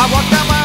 Água tá mais